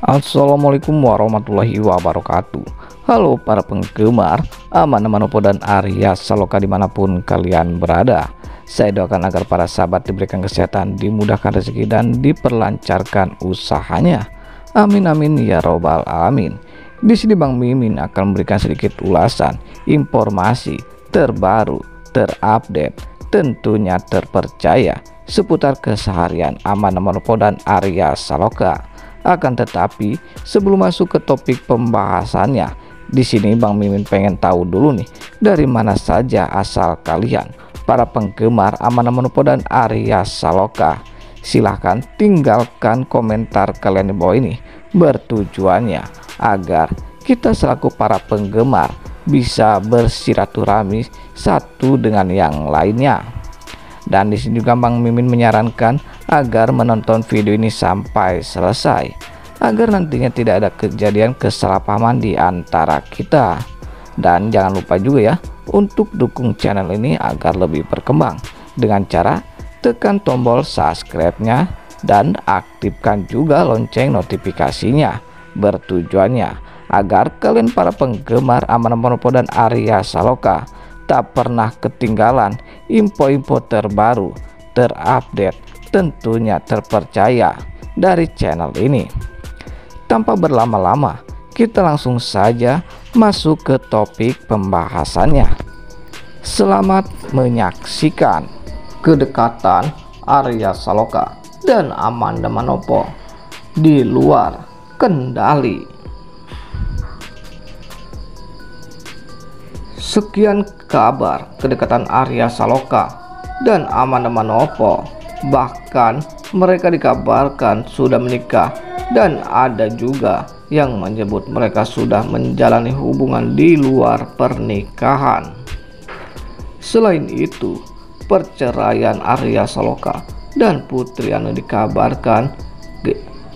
Assalamualaikum warahmatullahi wabarakatuh. Halo para penggemar Amanda Manopo dan Arya Saloka dimanapun kalian berada. Saya doakan agar para sahabat diberikan kesehatan, dimudahkan rezeki, dan diperlancarkan usahanya. Amin amin ya robbal alamin. Di sini Bang Mimin akan memberikan sedikit ulasan, informasi terbaru, terupdate, tentunya terpercaya seputar keseharian Amanda Manopo dan Arya Saloka. Akan tetapi sebelum masuk ke topik pembahasannya, di sini Bang Mimin pengen tahu dulu nih, dari mana saja asal kalian para penggemar Amanda Manopo dan Arya Saloka. Silahkan tinggalkan komentar kalian di bawah ini, bertujuannya agar kita selaku para penggemar bisa bersilaturahmi satu dengan yang lainnya. Dan di sini juga Bang Mimin menyarankan agar menonton video ini sampai selesai, agar nantinya tidak ada kejadian kesalahpahaman di antara kita. Dan jangan lupa juga ya untuk dukung channel ini agar lebih berkembang dengan cara tekan tombol subscribe-nya dan aktifkan juga lonceng notifikasinya, bertujuannya agar kalian para penggemar Amanda Manopo dan Arya Saloka tak pernah ketinggalan info-info terbaru, terupdate, tentunya terpercaya dari channel ini. Tanpa berlama-lama, kita langsung saja masuk ke topik pembahasannya. Selamat menyaksikan kedekatan Arya Saloka dan Amanda Manopo di luar kendali. Sekian kabar kedekatan Arya Saloka dan Amanda Manopo. Bahkan mereka dikabarkan sudah menikah, dan ada juga yang menyebut mereka sudah menjalani hubungan di luar pernikahan. Selain itu, perceraian Arya Saloka dan Putri Anu dikabarkan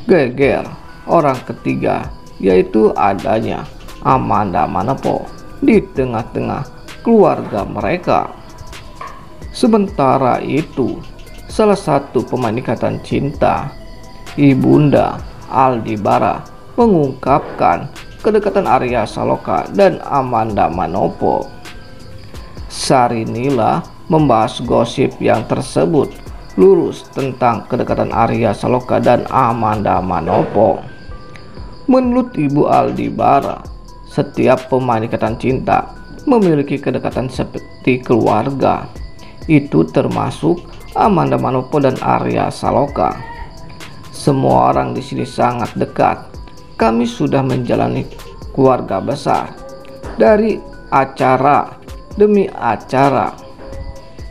geger orang ketiga, yaitu adanya Amanda Manopo di tengah-tengah keluarga mereka. Sementara itu, salah satu pemain Ikatan Cinta, Ibunda Aldebaran, mengungkapkan kedekatan Arya Saloka dan Amanda Manopo. Sari Nila membahas gosip yang tersebut lurus tentang kedekatan Arya Saloka dan Amanda Manopo. Menurut Ibu Aldebaran, setiap pemain Ikatan Cinta memiliki kedekatan seperti keluarga. Itu termasuk Amanda Manopo dan Arya Saloka. Semua orang di sini sangat dekat. Kami sudah menjalani keluarga besar, dari acara demi acara.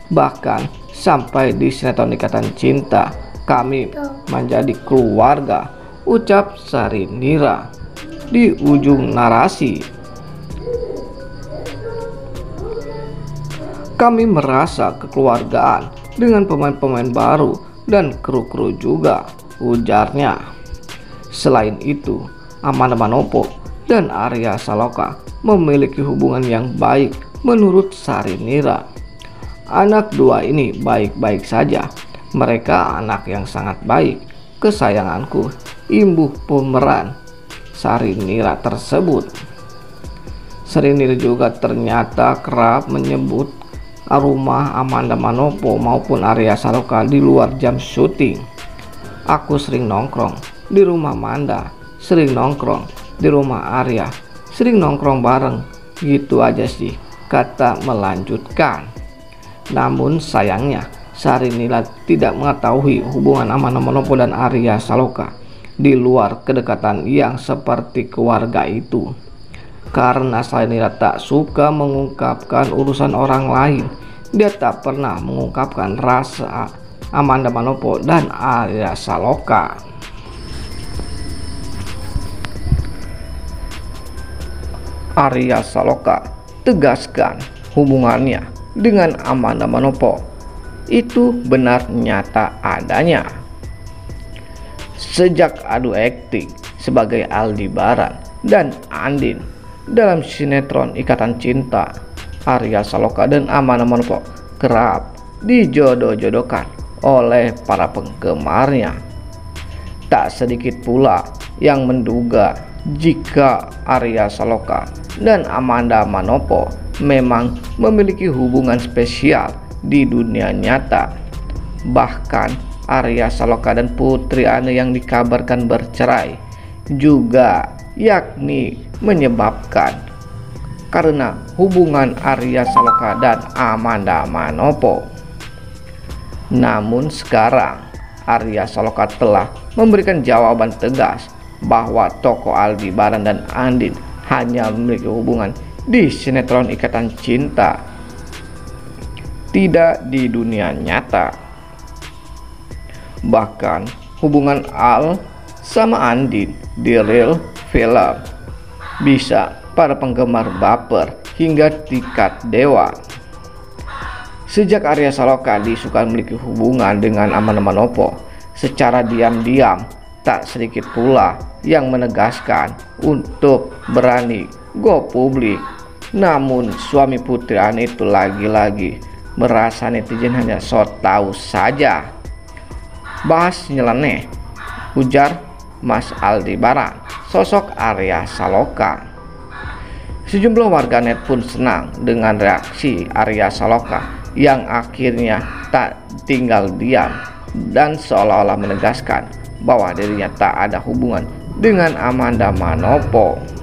Bahkan sampai di sinetron Ikatan Cinta, kami menjadi keluarga, ucap Sarinira di ujung narasi. Kami merasa kekeluargaan dengan pemain-pemain baru dan kru-kru juga, ujarnya. Selain itu, Amanda Manopo dan Arya Saloka memiliki hubungan yang baik menurut Sarinira. Anak dua ini baik-baik saja. Mereka anak yang sangat baik, kesayanganku, imbuh pemeran Sarinira tersebut. Sarinira juga ternyata kerap menyebut rumah Amanda Manopo maupun Arya Saloka di luar jam syuting. Aku sering nongkrong di rumah Amanda, sering nongkrong di rumah Arya, sering nongkrong bareng, gitu aja sih, kata melanjutkan. Namun sayangnya Sarinira tidak mengetahui hubungan Amanda Manopo dan Arya Saloka di luar kedekatan yang seperti keluarga itu, karena Sarinira tak suka mengungkapkan urusan orang lain. Dia tak pernah mengungkapkan rasa Amanda Manopo dan Arya Saloka. Arya Saloka tegaskan hubungannya dengan Amanda Manopo itu benar nyata adanya. Sejak adu akting sebagai Aldebaran dan Andin dalam sinetron Ikatan Cinta, Arya Saloka dan Amanda Manopo kerap dijodoh-jodohkan oleh para penggemarnya. Tak sedikit pula yang menduga jika Arya Saloka dan Amanda Manopo memang memiliki hubungan spesial di dunia nyata. Bahkan Arya Saloka dan Putri Anne yang dikabarkan bercerai juga, yakni menyebabkan karena hubungan Arya Saloka dan Amanda Manopo. Namun sekarang Arya Saloka telah memberikan jawaban tegas bahwa tokoh Aldebaran dan Andin hanya memiliki hubungan di sinetron Ikatan Cinta, tidak di dunia nyata. Bahkan hubungan Al sama Andin di real film bisa para penggemar baper hingga tingkat dewa. Sejak Arya Saloka disukai memiliki hubungan dengan Amanda Manopo secara diam-diam, tak sedikit pula yang menegaskan untuk berani go publik. Namun suami Putri Anne itu lagi-lagi merasa netizen hanya so tahu saja, bahas nyeleneh, ujar Mas Aldebaran sosok Arya Saloka. Sejumlah warganet pun senang dengan reaksi Arya Saloka yang akhirnya tak tinggal diam dan seolah-olah menegaskan bahwa dirinya tak ada hubungan dengan Amanda Manopo.